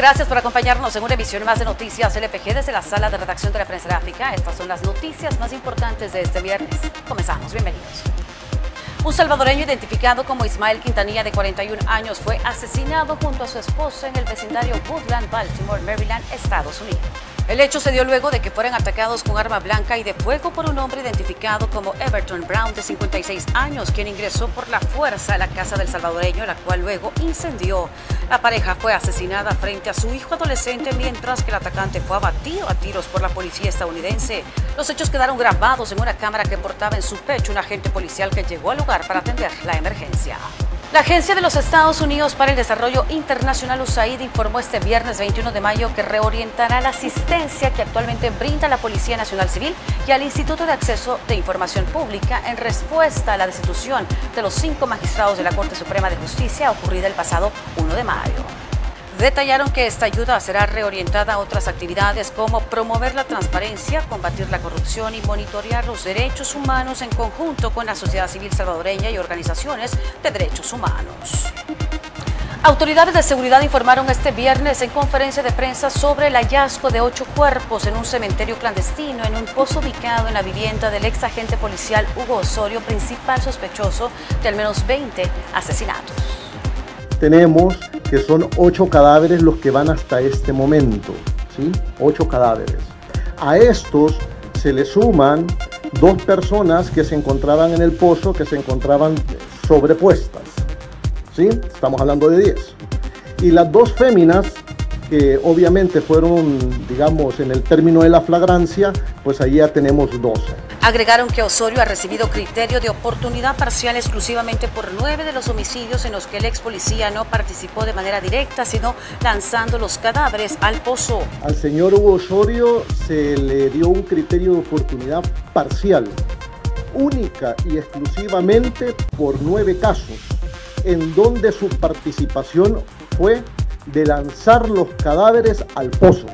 gracias por acompañarnos en una emisión más de Noticias LPG desde la sala de redacción de la Prensa Gráfica. Estas son las noticias más importantes de este viernes. Comenzamos, bienvenidos. Un salvadoreño identificado como Ismael Quintanilla, de 41 años, fue asesinado junto a su esposa en el vecindario Woodland, Baltimore, Maryland, Estados Unidos. El hecho se dio luego de que fueran atacados con arma blanca y de fuego por un hombre identificado como Everton Brown, de 56 años, quien ingresó por la fuerza a la casa del salvadoreño, la cual luego incendió. La pareja fue asesinada frente a su hijo adolescente, mientras que el atacante fue abatido a tiros por la policía estadounidense. Los hechos quedaron grabados en una cámara que portaba en su pecho un agente policial que llegó al lugar para atender la emergencia. La Agencia de los Estados Unidos para el Desarrollo Internacional, USAID, informó este viernes 21 de mayo que reorientará la asistencia que actualmente brinda la Policía Nacional Civil y al Instituto de Acceso de Información Pública en respuesta a la destitución de los 5 magistrados de la Corte Suprema de Justicia ocurrida el pasado 1 de mayo. Detallaron que esta ayuda será reorientada a otras actividades como promover la transparencia, combatir la corrupción y monitorear los derechos humanos en conjunto con la sociedad civil salvadoreña y organizaciones de derechos humanos. Autoridades de seguridad informaron este viernes en conferencia de prensa sobre el hallazgo de 8 cuerpos en un cementerio clandestino en un pozo ubicado en la vivienda del ex agente policial Hugo Osorio, principal sospechoso de al menos 20 asesinatos. Tenemos que son 8 cadáveres los que van hasta este momento, ¿sí? 8 cadáveres. A estos se le suman 2 personas que se encontraban en el pozo, que se encontraban sobrepuestas, ¿sí? Estamos hablando de 10. Y las 2 féminas, que obviamente fueron, digamos, en el término de la flagrancia, pues ahí ya tenemos 12. Agregaron que Osorio ha recibido criterio de oportunidad parcial exclusivamente por 9 de los homicidios en los que el ex policía no participó de manera directa, sino lanzando los cadáveres al pozo. Al señor Hugo Osorio se le dio un criterio de oportunidad parcial, única y exclusivamente por 9 casos, en donde su participación fue de lanzar los cadáveres al pozo.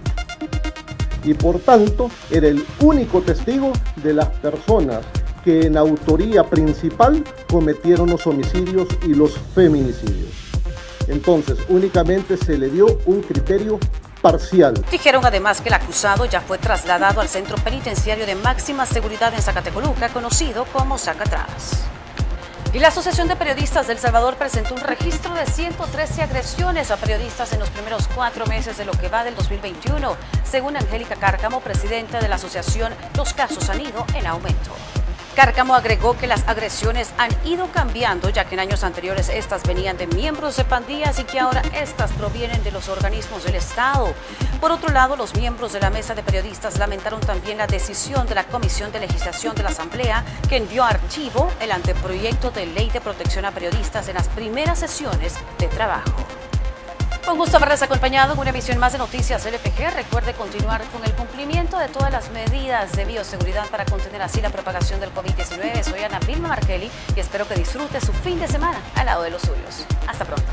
Y por tanto era el único testigo de las personas que en autoría principal cometieron los homicidios y los feminicidios. Entonces únicamente se le dio un criterio parcial. Dijeron además que el acusado ya fue trasladado al centro penitenciario de máxima seguridad en Zacatecoluca, conocido como Zacatrás. Y la Asociación de Periodistas del Salvador presentó un registro de 113 agresiones a periodistas en los primeros 4 meses de lo que va del 2021. Según Angélica Cárcamo, presidenta de la asociación, los casos han ido en aumento. Cárcamo agregó que las agresiones han ido cambiando, ya que en años anteriores estas venían de miembros de pandillas y que ahora estas provienen de los organismos del Estado. Por otro lado, los miembros de la mesa de periodistas lamentaron también la decisión de la Comisión de Legislación de la Asamblea, que envió a archivo el anteproyecto de ley de protección a periodistas en las primeras sesiones de trabajo. Con gusto haberles acompañado en una emisión más de Noticias LPG. Recuerde continuar con el cumplimiento de todas las medidas de bioseguridad para contener así la propagación del COVID-19. Soy Ana Vilma Marquelli y espero que disfrute su fin de semana al lado de los suyos. Hasta pronto.